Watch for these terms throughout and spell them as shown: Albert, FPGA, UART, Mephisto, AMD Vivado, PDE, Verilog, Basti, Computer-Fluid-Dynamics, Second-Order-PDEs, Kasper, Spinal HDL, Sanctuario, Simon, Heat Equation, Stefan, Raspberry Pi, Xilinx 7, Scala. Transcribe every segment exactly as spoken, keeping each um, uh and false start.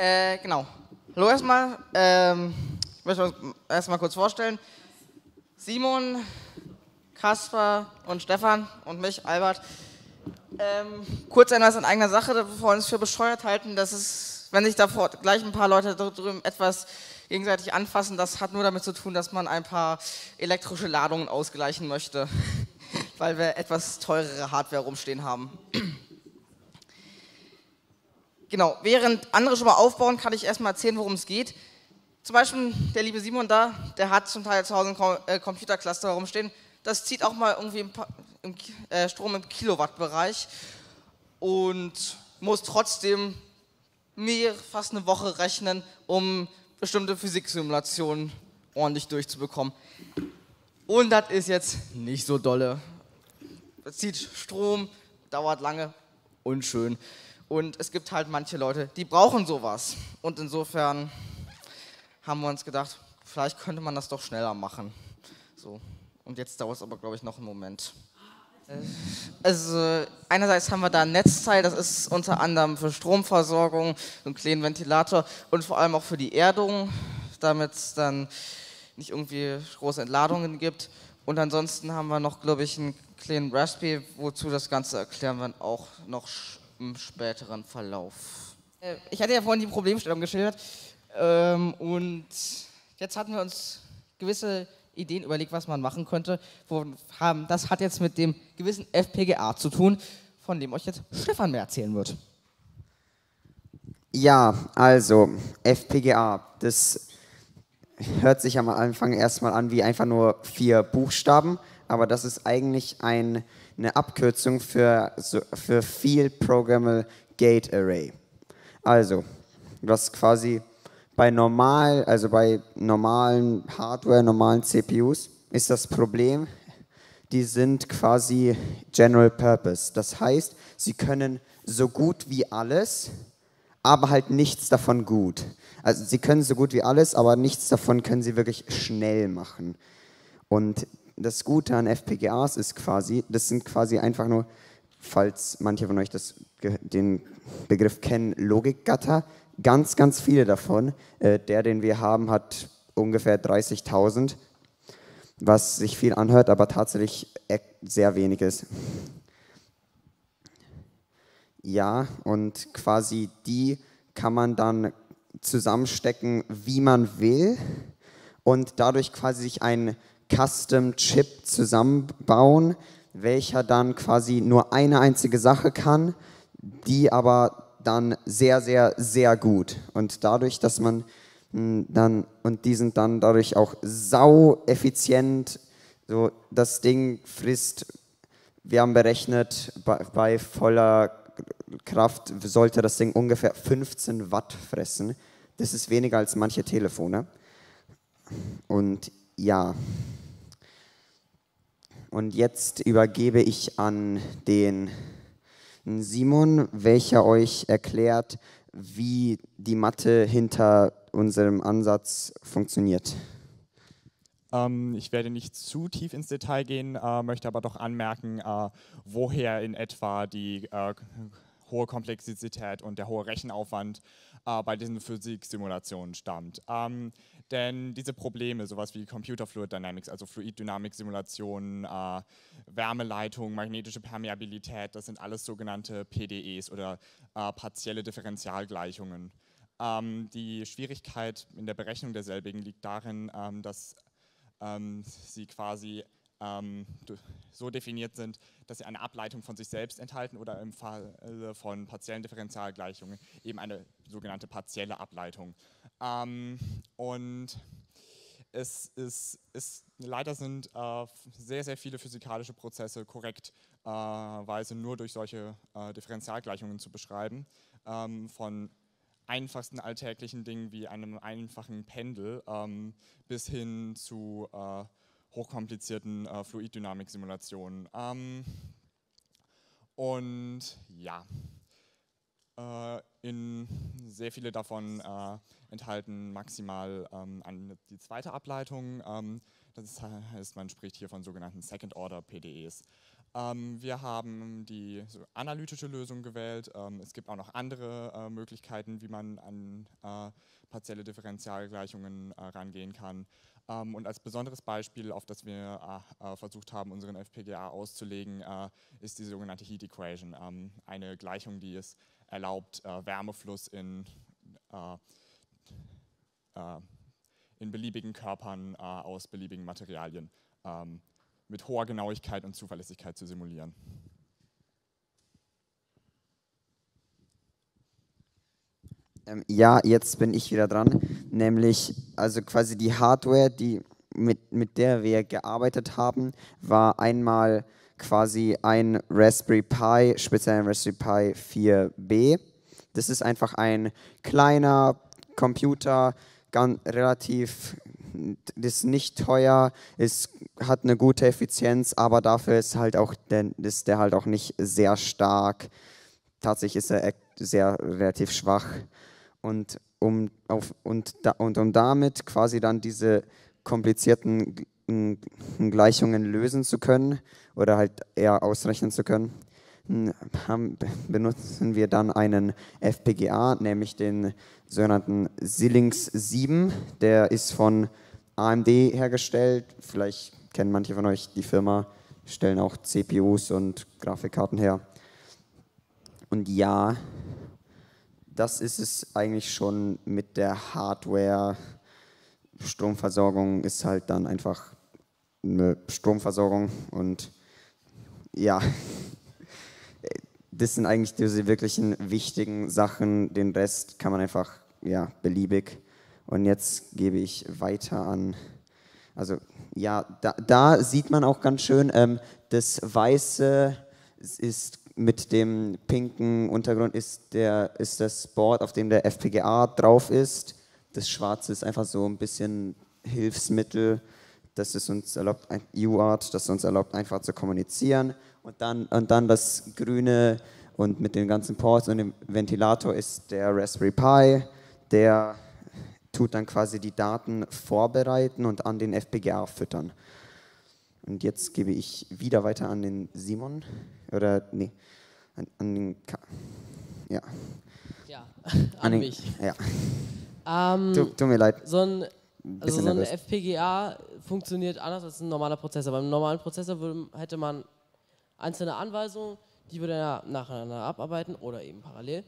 Äh, genau. Hallo erstmal. Ähm, ich möchte uns erstmal kurz vorstellen. Simon, Kasper und Stefan und mich, Albert. Ähm, kurz etwas in eigener Sache, bevor wir uns für bescheuert halten, dass es, wenn sich da vor, gleich ein paar Leute drüben etwas gegenseitig anfassen, das hat nur damit zu tun, dass man ein paar elektrische Ladungen ausgleichen möchte, weil wir etwas teurere Hardware rumstehen haben. Genau, während andere schon mal aufbauen, kann ich erstmal erzählen, worum es geht. Zum Beispiel der liebe Simon da, der hat zum Teil zu Hause einen Computercluster herumstehen. Das zieht auch mal irgendwie im, im, äh, Strom im Kilowattbereich und muss trotzdem mehr, fast eine Woche rechnen, um bestimmte Physiksimulationen ordentlich durchzubekommen. Und das ist jetzt nicht so dolle. Das zieht Strom, dauert lange, unschön. Und es gibt halt manche Leute, die brauchen sowas. Und insofern haben wir uns gedacht, vielleicht könnte man das doch schneller machen. So. Und jetzt dauert es aber, glaube ich, noch einen Moment. Also einerseits haben wir da ein Netzteil, das ist unter anderem für Stromversorgung, einen kleinen Ventilator und vor allem auch für die Erdung, damit es dann nicht irgendwie große Entladungen gibt. Und ansonsten haben wir noch, glaube ich, einen kleinen Raspberry, wozu das Ganze erklären wir auch noch im späteren Verlauf. Ich hatte ja vorhin die Problemstellung geschildert und jetzt hatten wir uns gewisse Ideen überlegt, was man machen könnte. Das hat jetzt mit dem gewissen F P G A zu tun, von dem euch jetzt Stefan mehr erzählen wird. Ja, also F P G A, das hört sich am Anfang erstmal an wie einfach nur vier Buchstaben, aber das ist eigentlich ein, eine Abkürzung für, für Field Programmable Gate Array. Also, was quasi Bei, normal, also bei normalen Hardware, normalen C P Us ist das Problem, die sind quasi General Purpose. Das heißt, sie können so gut wie alles, aber halt nichts davon gut. Also sie können so gut wie alles, aber nichts davon können sie wirklich schnell machen. Und das Gute an F P G As ist quasi, das sind quasi einfach nur, falls manche von euch das, den Begriff kennen, Logikgatter. Ganz, ganz viele davon. Der, den wir haben, hat ungefähr dreißigtausend, was sich viel anhört, aber tatsächlich sehr wenig ist. Ja, und quasi die kann man dann zusammenstecken, wie man will, und dadurch quasi sich einen Custom-Chip zusammenbauen, welcher dann quasi nur eine einzige Sache kann, die aber dann sehr, sehr, sehr gut. Und dadurch, dass man dann, und die sind dann dadurch auch sau effizient, so das Ding frisst, wir haben berechnet, bei, bei voller Kraft sollte das Ding ungefähr fünfzehn Watt fressen. Das ist weniger als manche Telefone. Und ja. Und jetzt übergebe ich an den Simon, welcher euch erklärt, wie die Mathe hinter unserem Ansatz funktioniert. Ähm, ich werde nicht zu tief ins Detail gehen, äh, möchte aber doch anmerken, äh, woher in etwa die äh, hohe Komplexität und der hohe Rechenaufwand äh, bei diesen Physiksimulationen stammt. Ähm, Denn diese Probleme, sowas wie Computer-Fluid-Dynamics, also Fluid-Dynamik-Simulationen, äh, Wärmeleitung, magnetische Permeabilität, das sind alles sogenannte P D Es oder äh, partielle Differentialgleichungen. Ähm, die Schwierigkeit in der Berechnung derselbigen liegt darin, ähm, dass ähm, sie quasi ähm, so definiert sind, dass sie eine Ableitung von sich selbst enthalten oder im Fall von partiellen Differentialgleichungen eben eine sogenannte partielle Ableitung. Ähm, und es ist, ist leider sind äh, sehr, sehr viele physikalische Prozesse korrektweise äh, nur durch solche äh, Differentialgleichungen zu beschreiben. Ähm, von einfachsten alltäglichen Dingen wie einem einfachen Pendel ähm, bis hin zu äh, hochkomplizierten äh, Fluiddynamik-Simulationen. Ähm, und ja, äh, in sehr viele davon äh, enthalten maximal ähm, eine, die zweite Ableitung. Ähm, das heißt, man spricht hier von sogenannten Second-Order-P D Es. Ähm, wir haben die so analytische Lösung gewählt. Ähm, es gibt auch noch andere äh, Möglichkeiten, wie man an äh, partielle Differentialgleichungen äh, rangehen kann. Ähm, und als besonderes Beispiel, auf das wir äh, versucht haben, unseren F P G A auszulegen, äh, ist die sogenannte Heat Equation. Ähm, eine Gleichung, die es erlaubt, äh, Wärmefluss in, äh, äh, in beliebigen Körpern äh, aus beliebigen Materialien ähm, mit hoher Genauigkeit und Zuverlässigkeit zu simulieren. Ähm, ja, jetzt bin ich wieder dran, nämlich also quasi die Hardware, die mit, mit der wir gearbeitet haben, war einmal quasi ein Raspberry Pi, speziell ein Raspberry Pi vier B. Das ist einfach ein kleiner Computer, ganz, relativ, das ist nicht teuer, ist, hat eine gute Effizienz, aber dafür ist, halt auch der, ist der halt auch nicht sehr stark. Tatsächlich ist er sehr relativ schwach. Und um, auf, und, da, und um damit quasi dann diese komplizierten Gleichungen lösen zu können oder halt eher ausrechnen zu können, haben, benutzen wir dann einen F P G A, nämlich den sogenannten Xilinx sieben. Der ist von A M D hergestellt. Vielleicht kennen manche von euch die Firma, stellen auch C P Us und Grafikkarten her. Und ja, das ist es eigentlich schon mit der Hardware. Stromversorgung ist halt dann einfach eine Stromversorgung und ja, das sind eigentlich diese wirklichen wichtigen Sachen. Den Rest kann man einfach, ja, beliebig. Und jetzt gebe ich weiter an, also ja, da, da sieht man auch ganz schön, ähm, das Weiße ist mit dem pinken Untergrund ist, der, ist das Board, auf dem der F P G A drauf ist. Das Schwarze ist einfach so ein bisschen Hilfsmittel, das es uns erlaubt, U A R T, das uns erlaubt, einfach zu kommunizieren. Und dann, und dann das Grüne und mit den ganzen Ports und dem Ventilator ist der Raspberry Pi, der tut dann quasi die Daten vorbereiten und an den F P G A füttern. Und jetzt gebe ich wieder weiter an den Simon, oder nee, an, an den, Ka ja. Ja, an, an den, mich. Ja. Ähm, tut, tut mir leid. So ein, also so ein F P G A funktioniert anders als ein normaler Prozessor. Beim normalen Prozessor würde, hätte man einzelne Anweisungen, die würde er nacheinander abarbeiten oder eben parallel.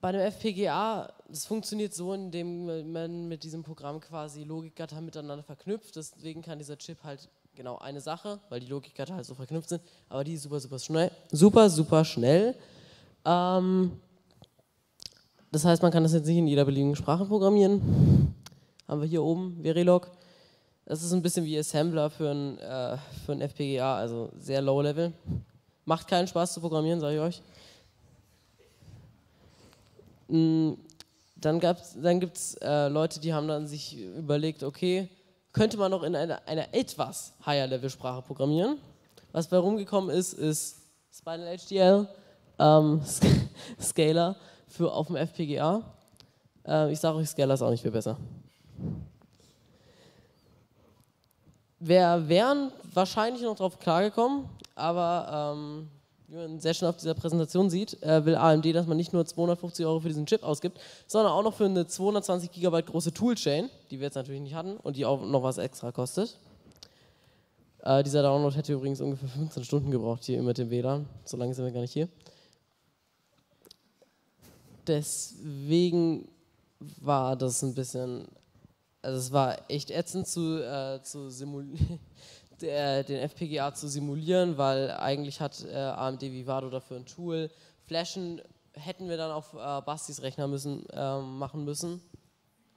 Bei einem F P G A, das funktioniert so, indem man mit diesem Programm quasi Logikgatter miteinander verknüpft. Deswegen kann dieser Chip halt genau eine Sache, weil die Logikgatter halt so verknüpft sind, aber die ist super, super schnell. Super, super schnell. Ähm, Das heißt, man kann das jetzt nicht in jeder beliebigen Sprache programmieren. Haben wir hier oben, Verilog. Das ist ein bisschen wie Assembler für ein, äh, für ein F P G A, also sehr low level. Macht keinen Spaß zu programmieren, sage ich euch. Dann, dann gibt es äh, Leute, die haben dann sich überlegt, okay, könnte man noch in einer, einer etwas higher level Sprache programmieren? Was bei rumgekommen ist, ist Spinal H D L, ähm, Scala. Für auf dem F P G A. Äh, ich sage euch, Scala ist auch nicht viel besser. Wir wären wahrscheinlich noch drauf klargekommen, aber ähm, wie man sehr schnell auf dieser Präsentation sieht, äh, will A M D, dass man nicht nur zweihundertfünfzig Euro für diesen Chip ausgibt, sondern auch noch für eine zweihundertzwanzig Gigabyte große Toolchain, die wir jetzt natürlich nicht hatten und die auch noch was extra kostet. Äh, dieser Download hätte übrigens ungefähr fünfzehn Stunden gebraucht hier mit dem W LAN. So lange sind wir gar nicht hier. Deswegen war das ein bisschen, also es war echt ätzend, zu, äh, zu der, den F P G A zu simulieren, weil eigentlich hat äh, A M D Vivado dafür ein Tool. Flashen hätten wir dann auf äh, Bastis Rechner müssen, äh, machen müssen.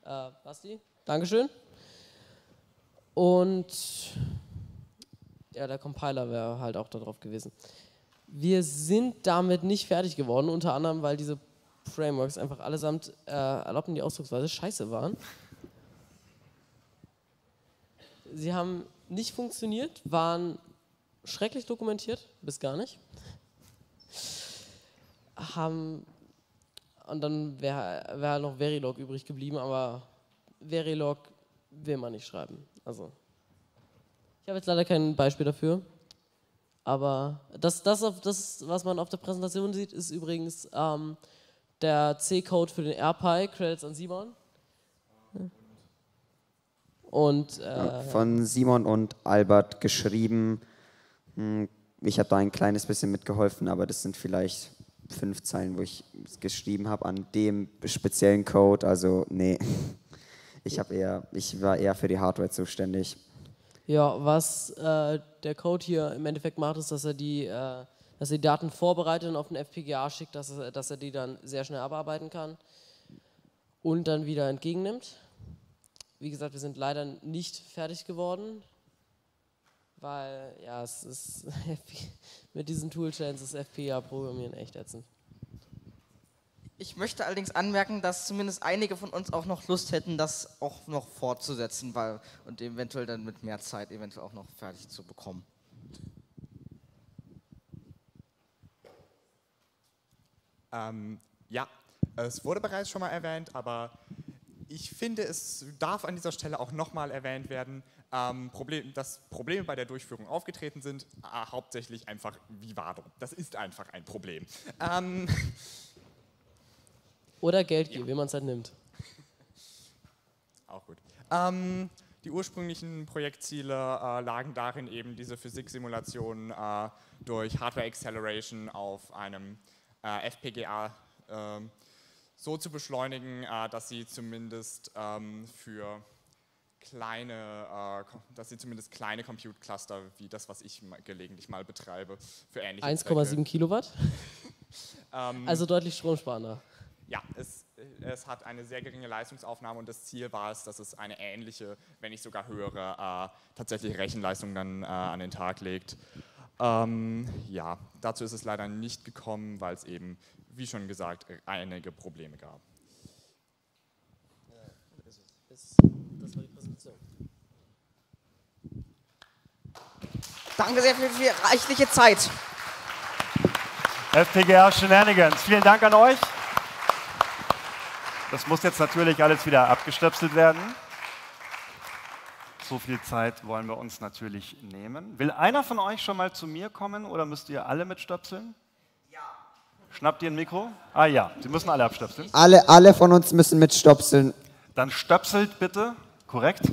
Äh, Basti, Dankeschön. Und ja, der Compiler wäre halt auch da drauf gewesen. Wir sind damit nicht fertig geworden, unter anderem, weil diese Frameworks einfach allesamt äh, erlaubten die Ausdrucksweise scheiße waren. Sie haben nicht funktioniert, waren schrecklich dokumentiert, bis gar nicht. Haben, und dann wäre wär noch Verilog übrig geblieben, aber Verilog will man nicht schreiben. Also, ich habe jetzt leider kein Beispiel dafür. Aber das, das, das, was man auf der Präsentation sieht, ist übrigens ähm, der C-Code für den R P I, Credits an Simon. Und, äh, ja, von Simon und Albert geschrieben. Ich habe da ein kleines bisschen mitgeholfen, aber das sind vielleicht fünf Zeilen, wo ich geschrieben habe an dem speziellen Code. Also nee, ich, hab eher, ich war eher für die Hardware zuständig. Ja, was äh, der Code hier im Endeffekt macht, ist, dass er die, äh, dass er die Daten vorbereitet und auf den F P G A schickt, dass er, dass er die dann sehr schnell abarbeiten kann und dann wieder entgegennimmt. Wie gesagt, wir sind leider nicht fertig geworden, weil ja, es ist mit diesen Toolchains ist F P G A-Programmieren echt ätzend. Ich möchte allerdings anmerken, dass zumindest einige von uns auch noch Lust hätten, das auch noch fortzusetzen, weil, und eventuell dann mit mehr Zeit eventuell auch noch fertig zu bekommen. Ähm, ja, es wurde bereits schon mal erwähnt, aber ich finde, es darf an dieser Stelle auch nochmal erwähnt werden, ähm, Problem, dass Probleme bei der Durchführung aufgetreten sind, äh, hauptsächlich einfach Vivado. Das ist einfach ein Problem. Ähm, Oder Geld geben, ja. Wenn man es halt nimmt. Auch gut. Ähm, die ursprünglichen Projektziele äh, lagen darin, eben diese Physiksimulation äh, durch Hardware Acceleration auf einem äh, F P G A äh, so zu beschleunigen, äh, dass sie zumindest ähm, für kleine, äh, dass sie zumindest kleine Compute-Cluster, wie das, was ich gelegentlich mal betreibe, für ähnliche eins Komma sieben Kilowatt? ähm, also deutlich stromsparender. Ja, es, es hat eine sehr geringe Leistungsaufnahme und das Ziel war es, dass es eine ähnliche, wenn nicht sogar höhere, äh, tatsächliche Rechenleistung dann äh, an den Tag legt. Ähm, ja, dazu ist es leider nicht gekommen, weil es eben, wie schon gesagt, einige Probleme gab. Das war die Präsentation. Danke sehr für die reichliche Zeit. F P G A Shenanigans, vielen Dank an euch. Das muss jetzt natürlich alles wieder abgestöpselt werden. So viel Zeit wollen wir uns natürlich nehmen. Will einer von euch schon mal zu mir kommen oder müsst ihr alle mitstöpseln? Ja. Schnappt ihr ein Mikro? Ah ja, Sie müssen alle abstöpseln. Alle, alle von uns müssen mitstöpseln. Dann stöpselt bitte, korrekt.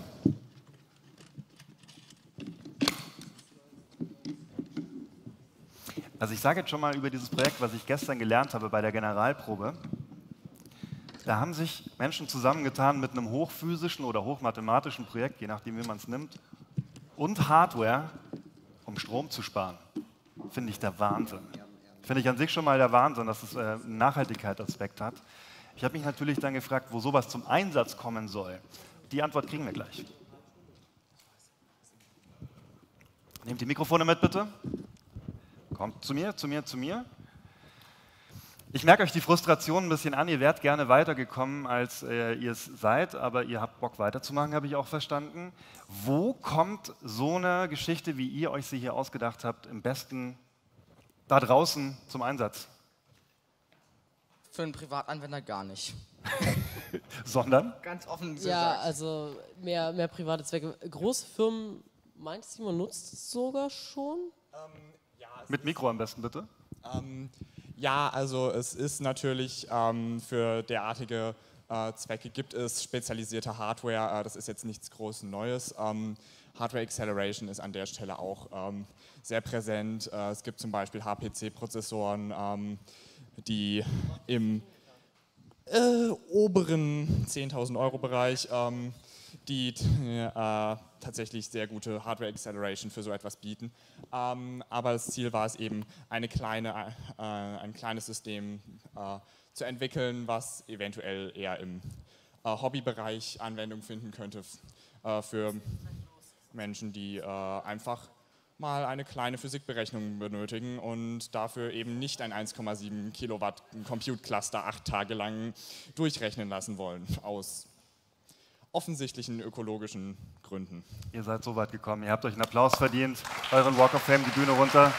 Also ich sage jetzt schon mal über dieses Projekt, was ich gestern gelernt habe bei der Generalprobe. Da haben sich Menschen zusammengetan mit einem hochphysischen oder hochmathematischen Projekt, je nachdem wie man es nimmt, und Hardware, um Strom zu sparen. Finde ich der Wahnsinn. Finde ich an sich schon mal der Wahnsinn, dass es einen Nachhaltigkeitsaspekt hat. Ich habe mich natürlich dann gefragt, wo sowas zum Einsatz kommen soll. Die Antwort kriegen wir gleich. Nehmt die Mikrofone mit, bitte. Kommt zu mir, zu mir, zu mir. Ich merke euch die Frustration ein bisschen an, ihr wärt gerne weitergekommen, als äh, ihr es seid, aber ihr habt Bock weiterzumachen, habe ich auch verstanden. Wo kommt so eine Geschichte, wie ihr euch sie hier ausgedacht habt, im besten da draußen zum Einsatz? Für einen Privatanwender gar nicht. Sondern? Ganz offen gesagt. Ja, also mehr, mehr private Zwecke. Große Firmen, meint Simon, nutzt es sogar schon? Ähm, ja, mit Mikro am besten, bitte. Ähm, Ja, also es ist natürlich ähm, für derartige äh, Zwecke gibt es spezialisierte Hardware, äh, das ist jetzt nichts groß Neues. Ähm, Hardware Acceleration ist an der Stelle auch ähm, sehr präsent. Äh, es gibt zum Beispiel H P C-Prozessoren, ähm, die im äh, oberen zehntausend Euro Bereich ähm, die äh, tatsächlich sehr gute Hardware Acceleration für so etwas bieten. Ähm, aber das Ziel war es eben, eine kleine, äh, ein kleines System äh, zu entwickeln, was eventuell eher im äh, Hobbybereich Anwendung finden könnte äh, für Menschen, die äh, einfach mal eine kleine Physikberechnung benötigen und dafür eben nicht ein eins Komma sieben Kilowatt Compute-Cluster acht Tage lang durchrechnen lassen wollen aus offensichtlichen ökologischen Gründen. Ihr seid so weit gekommen, ihr habt euch einen Applaus verdient, euren Walk of Fame, die Bühne runter.